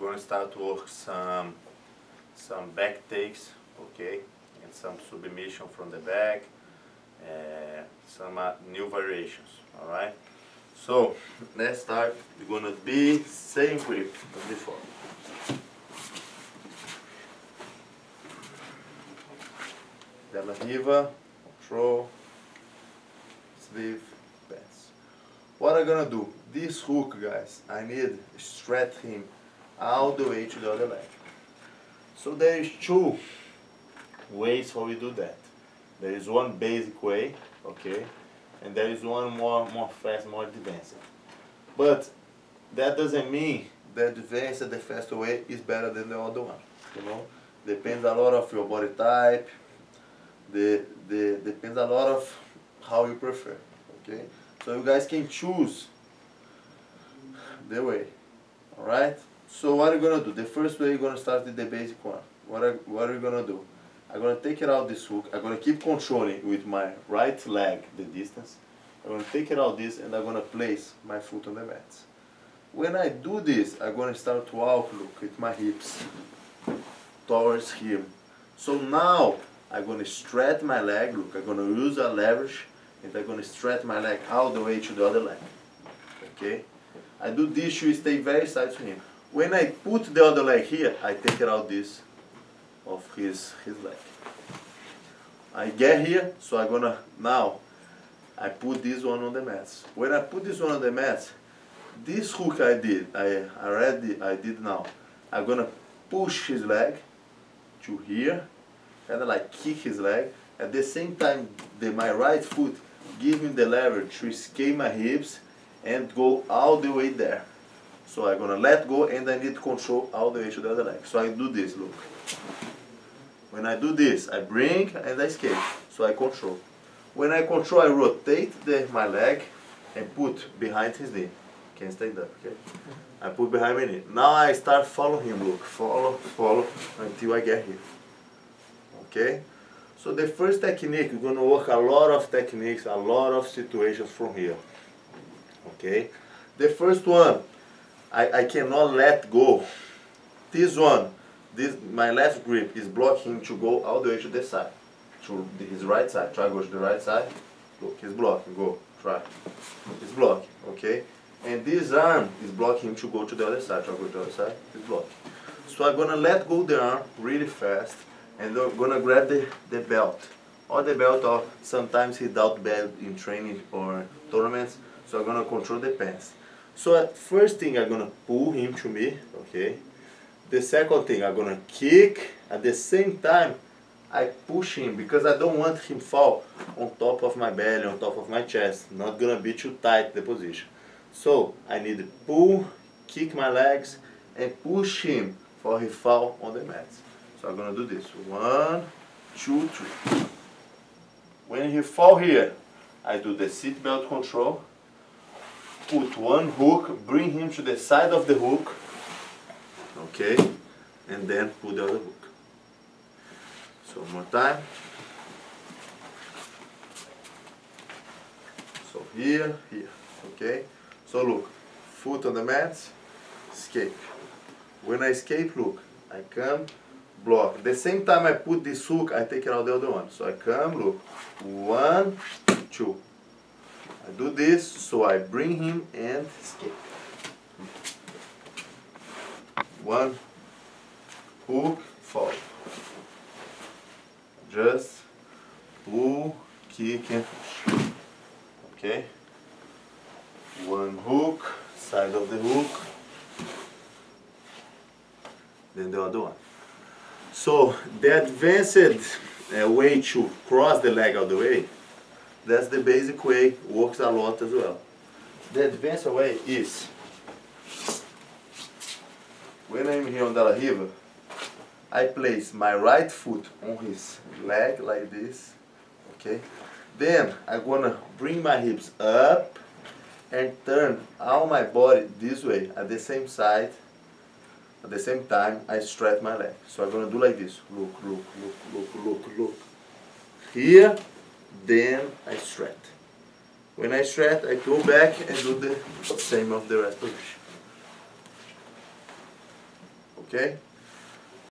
I'm going to start to work some back takes, okay, and some submission from the back, some new variations. All right. So let's start. We're gonna be same grip as before. De La Riva, control, sleeve, pass. What I'm gonna do? This hook, guys, I need to stretch him all the way to the other leg. So there is two ways how we do that. There is one basic way, okay, and there is one more fast, more advanced. But that doesn't mean the advanced, the fast way is better than the other one. You know, depends a lot of your body type. Depends a lot of how you prefer. Okay, so you guys can choose the way. All right. So what are you gonna do? The first way you're gonna start with the basic one. What are you gonna do? I'm going to take it out this hook, I'm going to keep controlling with my right leg the distance. I'm going to take it out this and I'm going to place my foot on the mat. When I do this, I'm going to start to outlook with my hips towards him. So now I'm going to stretch my leg, look, I'm going to use a leverage and I'm going to stretch my leg all the way to the other leg. Okay? I do this, you stay very side to him. When I put the other leg here, I take it out this of his leg. I get here, so I'm gonna, now I put this one on the mats. When I put this one on the mats, this hook I did, I did now. I'm gonna push his leg to here, and then I kick his leg. At the same time, my right foot give him the leverage to escape my hips and go all the way there. So I'm gonna let go and I need control all the way to the other leg. So I do this, look. When I do this, I bring and I escape, so I control. When I control, I rotate my leg and put behind his knee. Can't stand up, okay? I put behind my knee. Now I start following him, look, follow, until I get here, okay? So the first technique, we're gonna work a lot of techniques, a lot of situations from here, okay? The first one, I cannot let go. This one, my left grip is blocking to go all the way to the side, to his right side. Try to go to the right side. Look, he's blocking. Go, try. He's blocking, okay? And this arm is blocking him to go to the other side. Try to go to the other side. He's blocking. So I'm gonna let go the arm really fast, and I'm gonna grab the belt. Or the belt, or sometimes he doubt belt in training or tournaments. So I'm gonna control the pants. So first thing, I'm gonna pull him to me, okay? The second thing, I'm gonna kick. At the same time, I push him because I don't want him fall on top of my belly, on top of my chest. Not gonna be too tight the position. So I need to pull, kick my legs, and push him for he fall on the mat. So I'm gonna do this. 1, 2, 3. When he fall here, I do the seat belt control. Put one hook, bring him to the side of the hook. Okay, and then put the other hook. So one more time. So here, okay. So look, foot on the mat, escape. When I escape, look, I come, block. The same time I put this hook, I take out the other one. So I come, look, 1, 2. I do this, so I bring him and escape. 1, hook, fall. Just pull, kick, and push. Okay? 1 hook, side of the hook. Then the other one. So, the advanced way to cross the leg all the way, that's the basic way, works a lot as well. The advanced way is, when I'm here on De La Riva, I place my right foot on his leg like this, okay? Then I'm gonna bring my hips up and turn all my body this way at the same side. At the same time, I stretch my leg. So I'm gonna do like this. Look. Here, then I stretch. When I stretch, I go back and do the same of the rest position. Okay?